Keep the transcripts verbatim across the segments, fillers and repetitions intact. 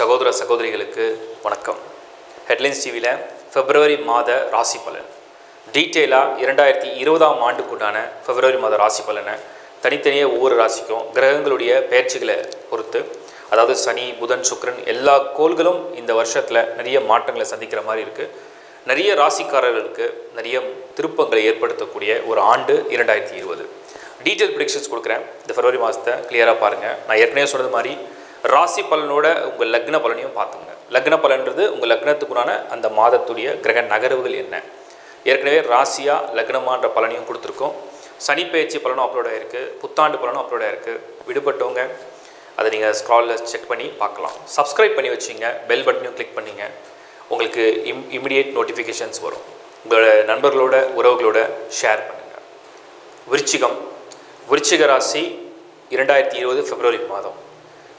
சகோதர சகோதரிகளுக்கு வணக்கம். ஹெட்லைன்ஸ் டிவியில் ஃபெப்ரவரி மாத ராசி பலன் டீட்டெயிலாக இரண்டாயிரத்தி இருபதாம் ஆண்டுக்குண்டான ஃபெப்ரவரி மாத ராசி பலனை தனித்தனியே ஒவ்வொரு ராசிக்கும் கிரகங்களுடைய பெயர்ச்சிகளை பொறுத்து, அதாவது சனி, புதன், சுக்கிரன் எல்லா கோள்களும் இந்த வருஷத்தில் நிறைய மாற்றங்களை சந்திக்கிற மாதிரி இருக்குது. நிறைய ராசிக்காரர்களுக்கு நிறைய திருப்பங்களை ஏற்படுத்தக்கூடிய ஒரு ஆண்டு இரண்டாயிரத்தி இருபது டீட்டெயில் ப்ரெடிக்ஷன்ஸ் கொடுக்குறேன். இந்த ஃபெப்ரவரி மாதத்தை கிளியராக பாருங்கள். நான் ஏற்கனவே சொன்னது மாதிரி ராசி பலனோட உங்கள் லக்ன பலனையும் பார்த்துங்க. லக்ன பலன்றது உங்கள் லக்னத்துக்குண்டான அந்த மாதத்துடைய கிரக நகர்வுகள் என்ன. ஏற்கனவே ராசியாக லக்னமான்ற பலனையும் கொடுத்துருக்கோம். சனி பயிற்சி பலனும் அப்லோட் ஆகிருக்கு, புத்தாண்டு பலனும் அப்லோட் ஆகிருக்கு. விடுபட்டவங்க அதை நீங்கள் ஸ்க்ராலில் செக் பண்ணி பார்க்கலாம். சப்ஸ்கிரைப் பண்ணி வச்சிங்க, பெல் பட்டனையும் கிளிக் பண்ணிங்க. உங்களுக்கு இம் இமிடியேட் நோட்டிஃபிகேஷன்ஸ் வரும். உங்களோட நண்பர்களோட உறவுகளோட ஷேர் பண்ணுங்கள். விருச்சிகம் விருச்சிக ராசி இரண்டாயிரத்தி இருபது ஃபெப்ரவரி மாதம்.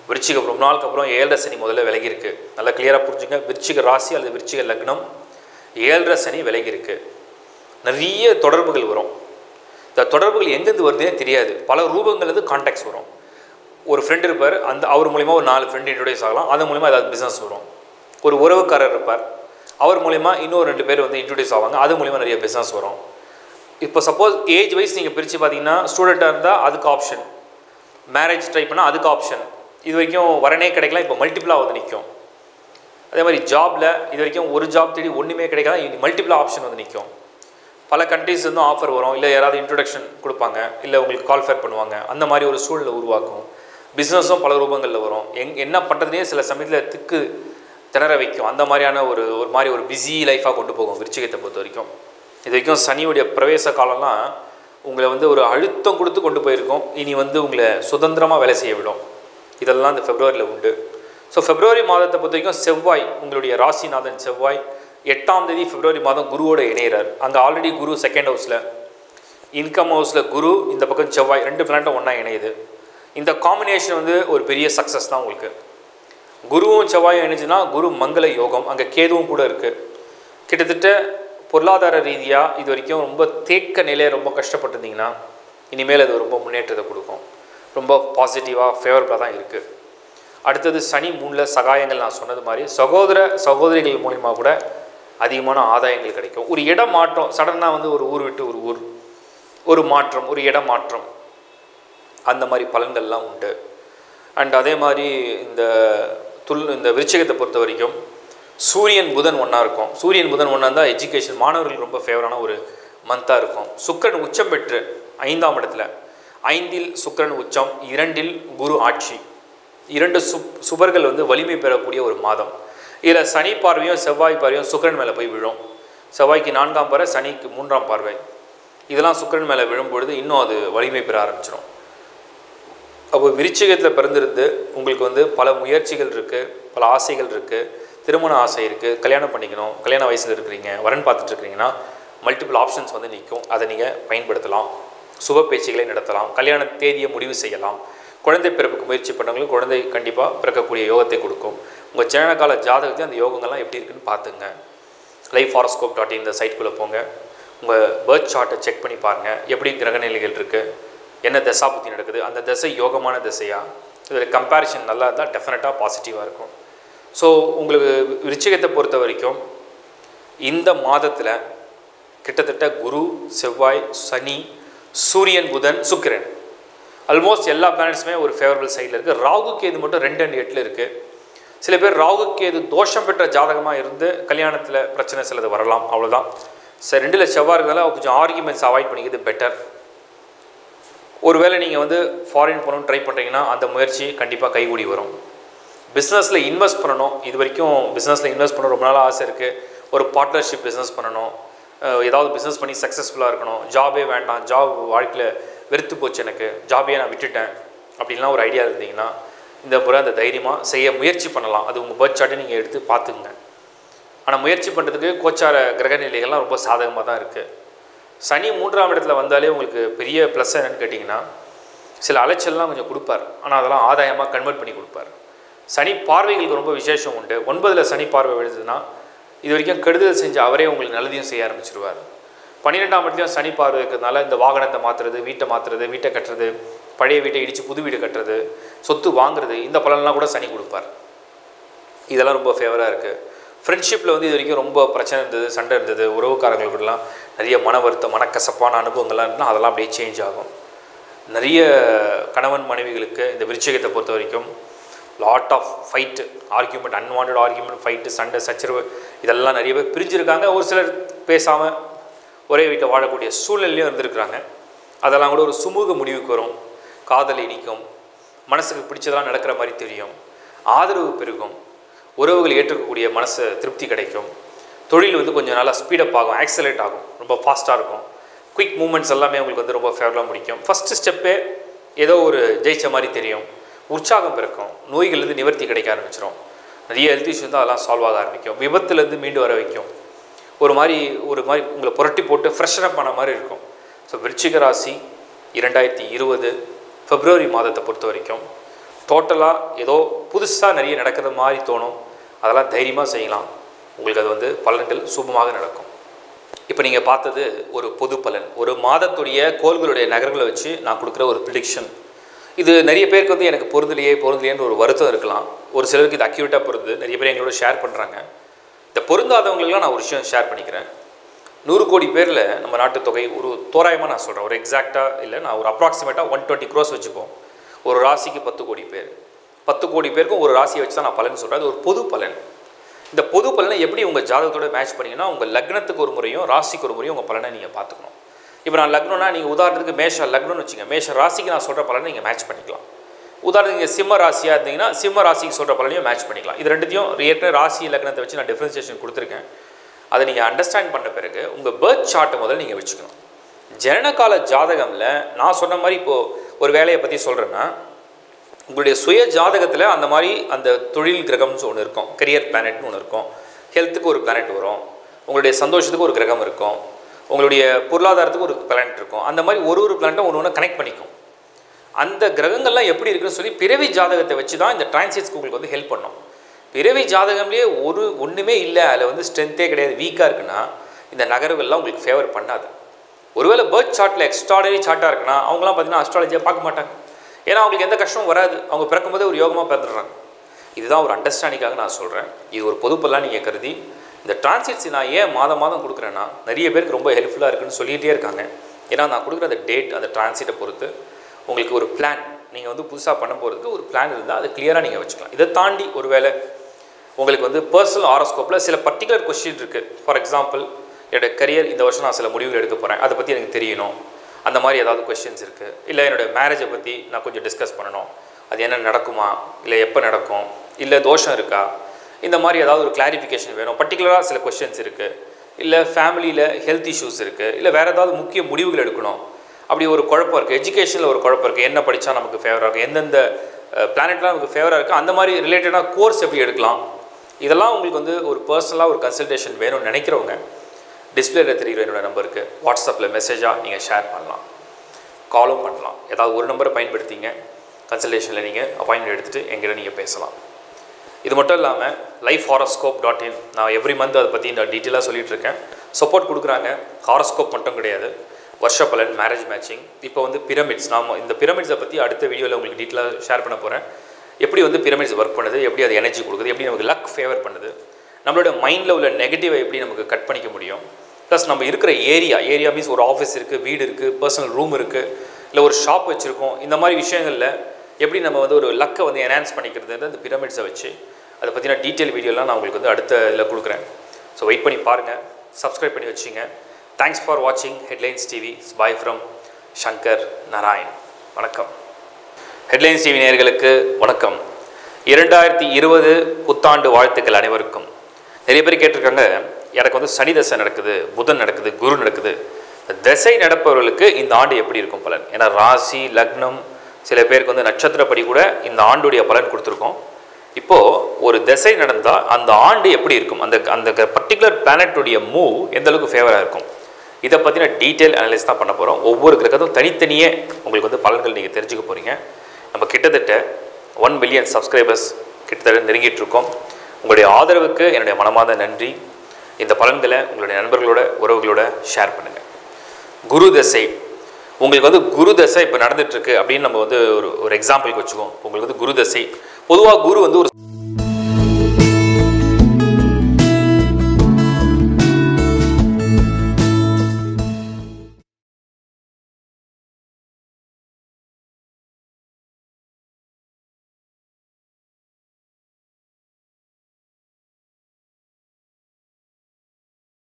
விருச்சிகம் ரொம்ப நாளுக்கு அப்புறம் ஏழரை சனி முதல்ல விலகிருக்கு. நல்லா கிளியராக புரிஞ்சுங்க. விருச்சிக ராசி அல்லது விருச்சிக லக்னம் ஏழரை சனி விலகிருக்கு. நிறைய தொடர்புகள் வரும். இந்த தொடர்புகள் எங்கேருந்து வருதுன்னே தெரியாது. பல ரூபங்கள்லேருந்து கான்டாக்ட்ஸ் வரும். ஒரு ஃப்ரெண்டு இருப்பார், அந்த அவர் மூலிமா ஒரு நாலு ஃப்ரெண்டு இன்ட்ரோடியூஸ் ஆகலாம். அது மூலிமா ஏதாவது பிஸ்னஸ் வரும். ஒரு உறவுக்காரர் இருப்பார், அவர் மூலிமா இன்னொரு ரெண்டு பேர் வந்து இன்ட்ரோடியூஸ் ஆவாங்க. அது மூலிமா நிறைய பிஸ்னஸ் வரும். இப்போ சப்போஸ் ஏஜ் வைஸ் நீங்கள் பிரித்து பார்த்தீங்கன்னா, ஸ்டூடெண்ட்டாக இருந்தால் அதுக்கு ஆப்ஷன், மேரேஜ் ட்ரை பண்ணால் அதுக்கு ஆப்ஷன். இது வரைக்கும் வரனே கிடைக்கலாம், இப்போ மல்டிபிளாக வந்து நிற்கும். அதே மாதிரி ஜாபில் இது வரைக்கும் ஒரு ஜாப் தேடி ஒன்றுமே கிடைக்கலாம், இது மல்டிபிளாக ஆப்ஷன் வந்து நிற்கும். பல கண்ட்ரீஸ் இருந்தும் ஆஃபர் வரும், இல்லை யாராவது இன்ட்ரொடக்ஷன் கொடுப்பாங்க, இல்லை உங்களுக்கு கால் ஃபேர் பண்ணுவாங்க. அந்த மாதிரி ஒரு சூழலை உருவாக்கும். பிஸ்னஸும் பல ரூபங்களில் வரும். எங் என்ன பண்ணுறதுனே சில சமயத்தில் திக்கு திணற வைக்கும். அந்த மாதிரியான ஒரு ஒரு மாதிரி ஒரு பிஸி லைஃபாக கொண்டு போகும் விருச்சிகத்தை பொறுத்த வரைக்கும். இது வரைக்கும் சனியுடைய பிரவேச காலம்லாம் உங்களை வந்து ஒரு அழுத்தம் கொடுத்து கொண்டு போயிருக்கோம். இனி வந்து உங்களை சுதந்திரமாக வேலை செய்ய விடும். இதெல்லாம் இந்த ஃபெப்ரவரியில் உண்டு. ஸோ ஃபெப்ரவரி மாதத்தை பொறுத்த வரைக்கும் செவ்வாய், உங்களுடைய ராசிநாதன் செவ்வாய் எட்டாம் தேதி ஃபெப்ரவரி மாதம் குருவோடு இணைகிறார். அங்கே ஆல்ரெடி குரு செகண்ட் ஹவுஸில், இன்கம் ஹவுஸில் குரு, இந்த பக்கம் செவ்வாய், ரெண்டு பிளானட்டும் ஒன்றா இணையுது. இந்த காம்பினேஷன் வந்து ஒரு பெரிய சக்ஸஸ் தான் உங்களுக்கு. குருவும் செவ்வாயும் இணைஞ்சுன்னா குரு மங்கள யோகம். அங்கே கேதுவும் கூட இருக்குது. கிட்டத்தட்ட பொருளாதார ரீதியாக இது வரைக்கும் ரொம்ப தேக்க நிலையை ரொம்ப கஷ்டப்பட்டுருந்தீங்கன்னா இனிமேல் அது ரொம்ப முன்னேற்றத்தை கொடுக்கும். ரொம்ப பாசிட்டிவாக ஃபேவரபுளாக தான் இருக்குது. அடுத்தது சனி மூணில் சகாயங்கள். நான் சொன்னது மாதிரி சகோதர சகோதரிகள் மூலிமா கூட அதிகமான ஆதாயங்கள் கிடைக்கும். ஒரு இடம் மாற்றம், சடனாக வந்து ஒரு ஊர் விட்டு ஒரு ஊர், ஒரு மாற்றம், ஒரு இடம் மாற்றம், அந்த மாதிரி பலன்கள்லாம் உண்டு. அண்ட் அதே மாதிரி இந்த துல் இந்த விருச்சிகத்தை பொறுத்த வரைக்கும் சூரியன் புதன் ஒன்றா இருக்கும். சூரியன் புதன் ஒன்றா இருந்தால் எஜுகேஷன் மாணவர்கள் ரொம்ப ஃபேவரான ஒரு மந்தாக இருக்கும். சுக்கிரன் உச்சம் பெற்று ஐந்தாம் இடத்துல, ஐந்தில் சுக்கிரன் உச்சம், இரண்டில் குரு ஆட்சி, இரண்டு சு சுபர்கள் வந்து வலிமை பெறக்கூடிய ஒரு மாதம். இதில் சனி பார்வையும் செவ்வாய் பார்வையும் சுக்கிரன் மேலே போய் விழும். செவ்வாய்க்கு நான்காம் பார்வை, சனிக்கு மூன்றாம் பார்வை. இதெல்லாம் சுக்கிரன் மேலே விழும்பொழுது இன்னும் அது வலிமை பெற ஆரம்பிச்சிடும். அப்போ விருச்சிகத்தில் பிறந்திருந்து உங்களுக்கு வந்து பல முயற்சிகள் இருக்குது, பல ஆசைகள் இருக்குது. திருமண ஆசை இருக்குது, கல்யாணம் பண்ணிக்கணும், கல்யாண வயசில் இருக்கிறீங்க, வரன் பார்த்துட்ருக்கீங்கன்னா மல்டிபிள் ஆப்ஷன்ஸ் வந்து நிற்கும். அதை நீங்கள் பயன்படுத்தலாம். சுப பேச்சுகளை நடத்தலாம். கல்யாண தேதியை முடிவு செய்யலாம். குழந்தை பிறப்புக்கு முயற்சி பண்ணவங்களும் குழந்தை கண்டிப்பாக பிறக்கக்கூடிய யோகத்தை கொடுக்கும். உங்கள் ஜனனகால ஜாதகத்தையும் அந்த யோகங்கள்லாம் எப்படி இருக்குன்னு பார்த்துங்க. லைஃப் ஹாரோஸ்கோப் டாட் இன் இந்த சைட்குள்ளே போங்க. உங்கள் பர்த் சார்ட்டை செக் பண்ணி பாருங்கள். எப்படி கிரகநிலைகள் இருக்குது, என்ன திசா புத்தி நடக்குது, அந்த திசை யோகமான திசையாக, இதில் கம்பேரிஷன் நல்லா இருந்தால் டெஃபினட்டாக பாசிட்டிவாக இருக்கும். ஸோ உங்களுக்கு விருச்சிகத்தை பொறுத்த வரைக்கும் இந்த மாதத்தில் கிட்டத்தட்ட குரு, செவ்வாய், சனி, சூரியன், புதன், சுக்கிரன் ஆல்மோஸ்ட் எல்லா பிளானட்ஸுமே ஒரு ஃபேவரபிள் சைடில் இருக்குது. ராகு கேது மட்டும் ரெண்டு அண்ட் எட்டில் இருக்குது. சில பேர் ராகு கேது தோஷம் பெற்ற ஜாதகமாக இருந்து கல்யாணத்தில் பிரச்சனை சிலது வரலாம், அவ்வளோதான். சரி, ரெண்டில் செவ்வாய் இருந்தாலும் கொஞ்சம் ஆர்கியூமெண்ட்ஸ் அவாய்ட் பண்ணிக்கிறது பெட்டர். ஒருவேளை நீங்கள் வந்து ஃபாரின் போகணுன்னு ட்ரை பண்ணுறீங்கன்னா அந்த முயற்சி கண்டிப்பாக கைகூடி வரும். பிஸ்னஸில் இன்வெஸ்ட் பண்ணணும். இது வரைக்கும் பிஸ்னஸில் இன்வெஸ்ட் பண்ண ரொம்ப நாளாக ஆசை இருக்குது. ஒரு பார்ட்னர்ஷிப் பிஸ்னஸ் பண்ணணும், ஏதாவது பிஸ்னஸ் பண்ணி சக்ஸஸ்ஃபுல்லாக இருக்கணும். ஜாபே வேண்டாம், ஜாப் வாழ்க்கையில் வெறுத்து போச்சு, எனக்கு ஜாபே நான் விட்டுட்டேன் அப்படின்லாம் ஒரு ஐடியா இருந்தீங்கன்னா இந்த முறை அந்த தைரியமாக செய்ய முயற்சி பண்ணலாம். அது உங்கள் பர்த் சார்ட்டை நீங்கள் எடுத்து பார்த்துக்குங்க. ஆனால் முயற்சி பண்ணுறதுக்கு கோச்சார கிரகநிலைகள்லாம் ரொம்ப சாதகமாக தான் இருக்குது. சனி மூன்றாம் இடத்துல வந்தாலே உங்களுக்கு பெரிய ப்ளஸ் என்னென்னு கேட்டிங்கன்னா சில அலைச்சல்லாம் கொஞ்சம் கொடுப்பார். ஆனால் அதெல்லாம் ஆதாயமாக கன்வெர்ட் பண்ணி கொடுப்பார். சனி பார்வைகளுக்கு ரொம்ப விசேஷம் உண்டு. ஒன்பதில் சனி பார்வை விழுதுன்னா இது வரைக்கும் கெடுதல் செஞ்ச அவரே உங்களுக்கு நல்லதையும் செய்ய ஆரம்பிச்சிருவார். பன்னிரெண்டாம் இடத்துலையும் சனி பார்வை இருக்கிறதுனால இந்த வாகனத்தை மாற்றுறது, வீட்டை மாற்றுறது, வீட்டை கட்டுறது, பழைய வீட்டை இடித்து புது வீடு கட்டுறது, சொத்து வாங்குறது, இந்த பலன்லாம் கூட சனி கொடுப்பார். இதெல்லாம் ரொம்ப ஃபேவரா இருக்கு ஃப்ரெண்ட்ஷிப்ல வந்து இதுவரைக்கும் ரொம்ப பிரச்சனை இருந்தது சண்டை இருந்தது உறவுக்காரங்கள் கூடலாம் நிறைய மன வருத்தம் மனக்கசப்பான அனுபவங்கள்லாம் இருந்தா அதெல்லாம் அப்படியே சேஞ்ச் ஆகும் நிறைய கணவன் மனைவிகளுக்கு இந்த விருச்சிகத்தை பொறுத்த வரைக்கும் lot of fight argument unwanted argument fight சண்டை சச்சரவு இதெல்லாம் நிறைய பேர் பிரிஞ்சிருக்காங்க ஒரு சிலர் பேசாம ஒரே வீட்ல வாழக்கூடிய சூழல்ல இருந்திருக்காங்க அதெல்லாம் கூட ஒரு சுமூக முடிவுக்கு வரும் காதல் இனிக்கும் மனசுக்கு பிடிச்சதெல்லாம் நடக்கிற மாதிரி தெரியும் ஆதரவு பெருகும் உறவுகள் ஏற்றுக்கக்கூடிய மனசு திருப்தி கிடைக்கும் தொழில் வந்து கொஞ்ச நாளா ஸ்பீட் அப் ஆகும் ஆக்ஸலரேட் ஆகும் ரொம்ப ஃபாஸ்டா இருக்கும் குயிக் மூவ்மெண்ட்ஸ் எல்லாமே உங்களுக்கு வந்து ரொம்ப ஃபேவரலா முடிக்கும் ஃபர்ஸ்ட் ஸ்டெப்பே ஏதோ ஒரு ஜெயிச்ச மாதிரி தெரியும் உற்சாகம் பிறக்கும் நோய்கள் இருந்து நிவர்த்தி கிடைக்க ஆரம்பிச்சிரும் நிறைய ஹெல்த் இஷ்யூஸ் தான் அதெல்லாம் சால்வ் ஆக ஆரம்பிக்கும் விபத்துல இருந்து மீண்டு வர வைக்கும் ஒரு மாதிரி ஒரு மாதிரி உங்களை புரட்டி போட்டு ஃப்ரெஷன் அப் ஆன மாதிரி இருக்கும் சோ விருச்சிக ராசி இரண்டாயிரத்து இருபது பிப்ரவரி மாதத்தை பொறுத்த வரைக்கும் டோட்டலா ஏதோ புதுசா நிறைய நடக்குது மாதிரி தோணும் அதெல்லாம் தைரியமா செய்யலாம் உங்களுக்கு அது வந்து பலன்கள் சுபமாக நடக்கும் இப்போ நீங்க பார்த்தது ஒரு பொது பலன் ஒரு மாதத்துடைய கோள்களுடைய நகர்களை வச்சு நான் கொடுக்கிற ஒரு prediction இது நிறைய பேருக்கு வந்து எனக்கு பொருந்தலையே பொருந்தலையேன்னு ஒரு வருத்தம் இருக்கலாம் ஒரு சிலருக்கு இது அக்யூரேட்டா பொருது நிறைய பேர் எங்களோட ஷேர் பண்றாங்க இந்த பொருந்தாதவங்களுக்குலாம் நான் ஒரு விஷயம் ஷேர் பண்ணிக்கிறேன் நூறு கோடி பேர்ல நம்ம நாட்டு தொகை ஒரு தோராயமா நான் சொல்றேன் ஒரு எக்ஸாக்ட்டா இல்ல நான் ஒரு அப்ராக்ஸிமேட்டா நூற்று இருபது கோடி வெச்சுப்போம் ஒரு ராசிக்கு பத்து கோடி பேர் பத்து கோடி பேருக்கும் ஒரு ராசியை வெச்சு தான் நான் பலன் சொல்றேன் அது ஒரு பொது பலன் இந்த பொது பலனை எப்படி உங்க ஜாதகத்தோட மேட்ச் பண்ணீங்கன்னா உங்க லக்னத்துக்கு ஒரு முறையும் ராசிக்கு ஒரு முறையும் உங்க பலனை நீங்க பாத்துக்கணும் இப்போ நான் லக்னம்னா நீங்க உதாரணத்துக்கு மேஷ லக்னம்னு வெச்சீங்க மேஷ ராசிக்கு நான் சொல்ற பலனை நீங்க மேட்ச் பண்ணிக்கலாம் உதாரணத்துக்கு சிம்ம ராசியா இருந்தீங்கன்னா சிம்ம ராசிக்கு சொல்ற பலனையும் மேட்ச் பண்ணிக்கலாம் இது ரெண்டுத்தையும் ஏற்கனவே ராசி லக்னத்தை வெச்சு நான் டிஃபரன்ஷியேஷன் கொடுத்திருக்கேன் அதை நீங்க அண்டர்ஸ்டாண்ட் பண்ண பிறகு உங்க பர்த் சார்ட் முதல்ல நீங்க வெச்சுக்கணும் ஜனனகால ஜாதகம்ல நான் சொன்ன மாதிரி இப்போ ஒரு வேலையை பத்தி சொல்றேன்னா உங்களுடைய சுய ஜாதகத்துல அந்த மாதிரி அந்த தொழில் கிரகம்னு ஒன்னு இருக்கும் கரியர் பிளானட்னு ஒன்னு இருக்கும் ஹெல்த்துக்கு ஒரு பிளானட் வரும் உங்களுடைய சந்தோஷத்துக்கு ஒரு கிரகம் இருக்கும் உங்களுடைய பொருளாதாரத்துக்கு ஒரு பிளானட் இருக்கும் அந்த மாதிரி ஒரு ஒரு பிளானட்ட ஒவ்வொண்ணா கனெக்ட் பண்ணிக்கும் அந்த கிரகங்கள்லாம் எப்படி இருக்குன்னு சொல்லி பிறவி ஜாதகத்தை வச்சு தான் இந்த டிரான்சிட்ஸ் உங்களுக்கு வந்து ஹெல்ப் பண்ணும் பிறவி ஜாதகம்லயே ஒரு ஒண்ணுமே இல்ல அதுல வந்து ஸ்ட்ரெngthே கிடையாது வீக்கா இருக்குனா இந்த நகர்வுகள்லாம் உங்களுக்கு ஃபேவர் பண்ணாது ஒருவேளை பர்த் சார்ட்ல எக்ஸ்ட்ராடனரி சார்ட்டா இருக்குனா அவங்கலாம் பார்த்தீங்கன்னா அஸ்ட்ராலஜியை பார்க்க மாட்டாங்க ஏனா அவங்களுக்கு எந்த கஷ்டமும் வராது அவங்க பிறக்கும்போதே ஒரு யோகமா பிறந்துறாங்க இதுதான் ஒரு அண்டர்ஸ்டாண்டிங்காக நான் சொல்றேன் இது ஒரு பொதுப்பலா நீங்க கருதி இந்த டிரான்சிட்ஸ் நான் ஏன் மாத மாதம் கொடுக்கறேன்னா நிறைய பேருக்கு ரொம்ப ஹெல்ப்ஃபுல்லா இருக்குன்னு சொல்லிட்டே இருக்காங்க ஏனா நான் கொடுக்கிற அந்த டேட் அந்த டிரான்சிட்டை பொறுத்து உங்களுக்கு ஒரு பிளான் நீங்க வந்து புதுசா பண்ண போறதுக்கு ஒரு பிளான் இருந்தா அது கிளியரா நீங்க வெச்சுக்கலாம் இத தாண்டி ஒருவேளை உங்களுக்கு வந்து பர்சனல் ஹாரோஸ்கோப்ல சில பர்టిక్యులர் क्वेश्चन இருக்கு ஃபார் எக்ஸாம்பிள் என்னோட கரியர் இந்த வருஷம் நான் சில முடிவுகள் எடுக்க போறேன் அத பத்தி எனக்கு தெரியணும் அந்த மாதிரி ஏதாவது क्वेश्चंस இருக்கு இல்ல என்னோட மேரேஜை பத்தி நான் கொஞ்சம் டிஸ்கஸ் பண்ணனும் அது என்ன நடக்குமா இல்ல எப்ப நடக்கும் இல்ல தோஷம் இருக்கா இந்த மாதிரி ஏதாவது ஒரு கிளாரிஃபிகேஷன் வேணும் பர்టిక్యులரா சில क्वेश्चंस இருக்கு இல்ல ஃபேமிலில ஹெல்த் इश्यूज இருக்கு இல்ல வேற ஏதாவது முக்கிய முடிவுகள் எடுக்கணும் அப்படி ஒரு குழப்பம் இருக்கு எஜுகேஷன்ல ஒரு குழப்பம் இருக்கு என்ன படிச்சா நமக்கு ஃபேவரா இருக்கு என்னென்ன பிளானட்லாம் நமக்கு ஃபேவரா இருக்கு அந்த மாதிரி ரிலேட்டடா கோர்ஸ் எப்படி எடுக்கலாம் இதெல்லாம் உங்களுக்கு வந்து ஒரு पर्सनலா ஒரு கன்சல்டேஷன் வேணும்னு நினைக்கிறவங்க டிஸ்ப்ளேல தெரியுற என்னோட நம்பருக்கு வாட்ஸ்அப்ல மெசேஜா நீங்க ஷேர் பண்ணலாம் காலும் பண்ணலாம் ஏதாவது ஒரு நம்பரை பயன்படுத்திங்க கன்சல்டேஷன்ல நீங்க அப்பாயின்ட்மென்ட் எடுத்துட்டு எங்ககிட்ட நீங்க பேசலாம் இது மட்டும் இல்லாம லைஃப் ஹாரோஸ்கோப் டாட் இன் நான் எவ்ரி மந்த் அத பத்தி நான் டீடைலா சொல்லிட்டு இருக்கேன் சப்போர்ட் கொடுக்குறாங்க ஹாரோஸ்கோப் மட்டும் கிடையாது வருஷ பலன் மேரேஜ் மேட்சிங் இப்போ வந்து பிரமிட்ஸ் நாம இந்த பிரமிட்ஸை பத்தி அடுத்த வீடியோல உங்களுக்கு டீடைலா ஷேர் பண்ண போறேன் எப்படி வந்து பிரமிட்ஸ் வர்க் பண்ணுது எப்படி அது எனர்ஜி கொடுக்குது எப்படி நமக்கு லக் ஃபேவர் பண்ணுது நம்மளோட மைண்ட்ல உள்ள நெகட்டிவை எப்படி நமக்கு கட் பண்ணிக்க முடியும் ப்ளஸ் நம்ம இருக்கிற ஏரியா ஏரியா மீன்ஸ் ஒரு ஆஃபீஸ் இருக்கு வீடு இருக்கு பர்சனல் ரூம் இருக்கு இல்ல ஒரு ஷாப் வச்சிருக்கோம் இந்த மாதிரி விஷயங்கள்ல எப்படி நம்ம வந்து ஒரு லக்கை வந்து என்ஹான்ஸ் பண்ணிக்கிறதுன்னு அந்த பிரமிட்ஸை வச்சு அதை பத்தின டீடைல் வீடியோலாம் நான் உங்களுக்கு வந்து அடுத்த இதுல கொடுக்குறேன் ஸோ வெயிட் பண்ணி பாருங்க சப்ஸ்கிரைப் பண்ணி வச்சுங்க தேங்க்ஸ் ஃபார் வாட்சிங் headlines TV bye from Shankar Narayan வணக்கம் ஹெட்லைன்ஸ் டிவி நேயர்களுக்கு வணக்கம் இரண்டாயிரத்தி இருபது புத்தாண்டு வாழ்த்துக்கள் அனைவருக்கும் நிறைய பேர் கேட்டிருக்காங்க எனக்கு வந்து சனி தசை நடக்குது புதன் நடக்குது குரு நடக்குது தசை நடப்பவர்களுக்கு இந்த ஆண்டு எப்படி இருக்கும் பலன் ஏன்னா ராசி லக்னம் சில பேருக்கு வந்து நட்சத்திரப்படி கூட இந்த ஆண்டுடைய பலன் கொடுத்துருக்கோம் இப்போ ஒரு தசை நடந்தால் அந்த ஆண்டு எப்படி இருக்கும் அந்த அந்த பர்டிகுலர் பிளானட்டுடைய மூவ் எந்த அளவுக்கு ஃபேவராக இருக்கும் இதை பற்றின டீட்டெயில் அனலைஸ் தான் பண்ண போகிறோம் ஒவ்வொரு கிரகத்தும் தனித்தனியே உங்களுக்கு வந்து பலன்கள் நீங்கள் தெரிஞ்சுக்க போகிறீங்க நம்ம கிட்டத்தட்ட ஒன் மில்லியன் சப்ஸ்கிரைபர்ஸ் கிட்டத்தட்ட நெருங்கிட்டு இருக்கோம் உங்களுடைய ஆதரவுக்கு என்னுடைய மனமார்ந்த நன்றி இந்த பலன்களை உங்களுடைய நண்பர்களோட உறவுகளோட ஷேர் பண்ணுங்க குரு தசை உங்களுக்கு வந்து குரு தசை இப்போ நடந்துட்டு இருக்கு அப்படின்னு நம்ம வந்து ஒரு ஒரு எக்ஸாம்பிளுக்கு வச்சுக்கோம் உங்களுக்கு வந்து குரு தசை பொதுவாக குரு வந்து ஒரு